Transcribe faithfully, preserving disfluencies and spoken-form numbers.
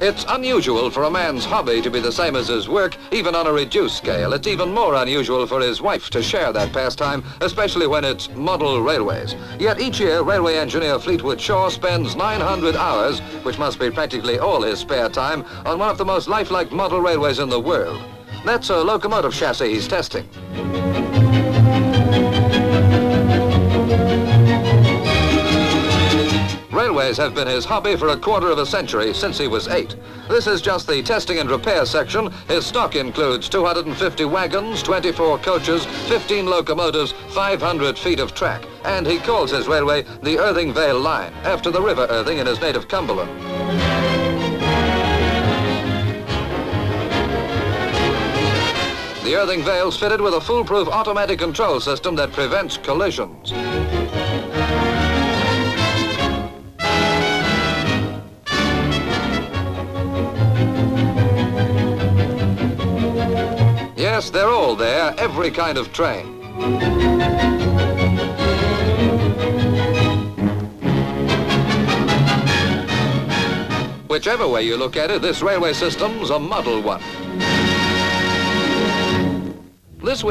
It's unusual for a man's hobby to be the same as his work, even on a reduced scale. It's even more unusual for his wife to share that pastime, especially when it's model railways. Yet each year, railway engineer Fleetwood Shaw spends nine hundred hours, which must be practically all his spare time, on one of the most lifelike model railways in the world. That's a locomotive chassis he's testing. Railways have been his hobby for a quarter of a century, since he was eight. This is just the testing and repair section. His stock includes two hundred fifty wagons, twenty-four coaches, fifteen locomotives, five hundred feet of track. And he calls his railway the Irthing Vale Line, after the River Irthing in his native Cumberland. The Irthing Vale's fitted with a foolproof automatic control system that prevents collisions. Yes, they're all there, every kind of train. Whichever way you look at it, this railway system's a model one. This